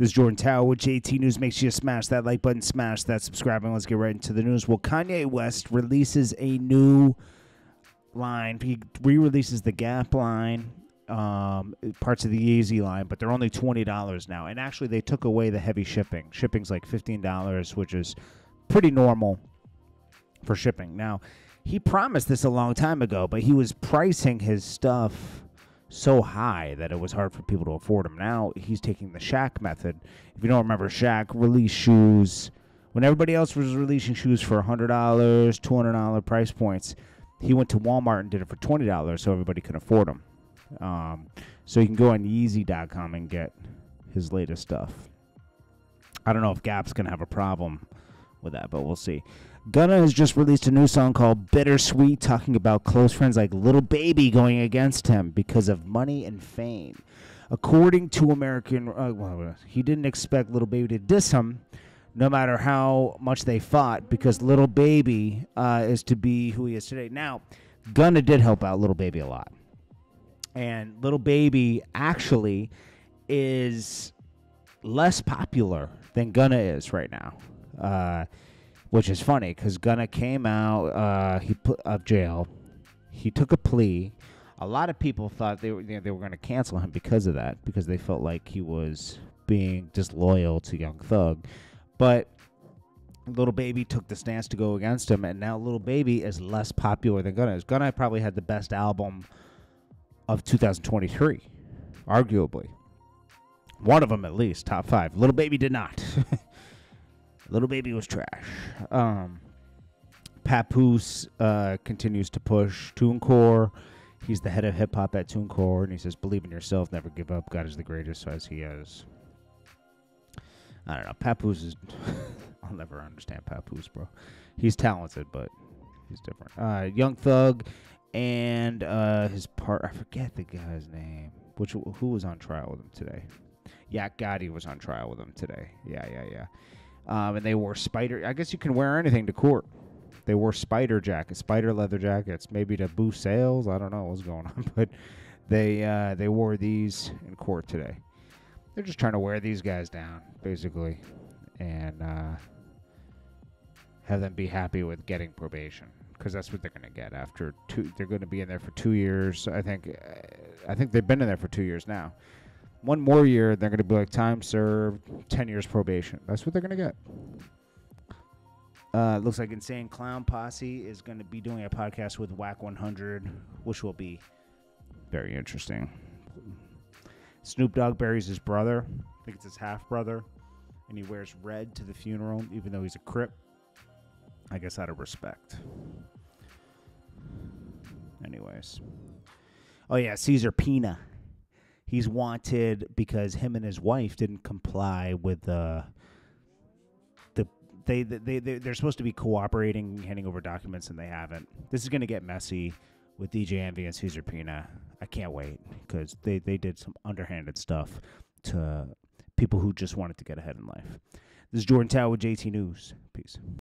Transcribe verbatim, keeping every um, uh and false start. This is Jordan Tower with J T News. Make sure you smash that like button, smash that subscribe, and let's get right into the news. Well, Kanye West releases a new line. He re-releases the Gap line, um, parts of the Yeezy line, but they're only twenty dollars now. And actually, they took away the heavy shipping. Shipping's like fifteen dollars, which is pretty normal for shipping. Now, he promised this a long time ago, but he was pricing his stuff so high that it was hard for people to afford him. Now he's taking the Shaq method. If you don't remember, Shaq released shoes when everybody else was releasing shoes for one hundred dollars, two hundred dollars price points. He went to Walmart and did it for twenty dollars so everybody could afford them. Um, so you can go on yeezy dot com and get his latest stuff. I don't know if Gap's going to have a problem with that, but we'll see. Gunna has just released a new song called Bittersweet, talking about close friends like Lil Baby going against him because of money and fame. According to American, uh, well, he didn't expect Lil Baby to diss him, no matter how much they fought, because Lil Baby uh, is to be who he is today. Now, Gunna did help out Lil Baby a lot, and Lil Baby actually is less popular than Gunna is right now. Uh, which is funny because Gunna came out uh, he put, of jail. He took a plea. A lot of people thought they were you know, they were going to cancel him because of that, because they felt like he was being disloyal to Young Thug. But Lil Baby took the stance to go against him, and now Lil Baby is less popular than Gunna is. Gunna probably had the best album of two thousand twenty-three, arguably. One of them at least, top five. Lil Baby did not. Lil Baby was trash. Um, Papoose uh, continues to push TuneCore. He's the head of hip-hop at TuneCore, and he says, believe in yourself, never give up. God is the greatest, so as he is. I don't know. Papoose is... I'll never understand Papoose, bro. He's talented, but he's different. Uh, Young Thug and uh, his part... I forget the guy's name. Which Who was on trial with him today? Yeah, Gotti was on trial with him today. Yeah, yeah, yeah. Um, and they wore spider. I guess you can wear anything to court. They wore spider jackets, spider leather jackets, maybe to boost sales. I don't know what's going on, but they uh, they wore these in court today. They're just trying to wear these guys down, basically, and uh, have them be happy with getting probation, because that's what they're going to get after two. They're going to be in there for two years. I think. I think they've been in there for two years now. One more year, they're going to be like, time served, ten years probation. That's what they're going to get. Uh, looks like Insane Clown Posse is going to be doing a podcast with WAC one hundred, which will be very interesting. Snoop Dogg buries his brother. I think it's his half-brother. And he wears red to the funeral, even though he's a Crip. I guess out of respect. Anyways. Oh, yeah, Cesar Pina. He's wanted because him and his wife didn't comply with uh, the they they they they're supposed to be cooperating, handing over documents, and they haven't. This is going to get messy with D J Envy and Cesar Pina. I can't wait, because they they did some underhanded stuff to people who just wanted to get ahead in life. This is Jordan Tower with J T News. Peace.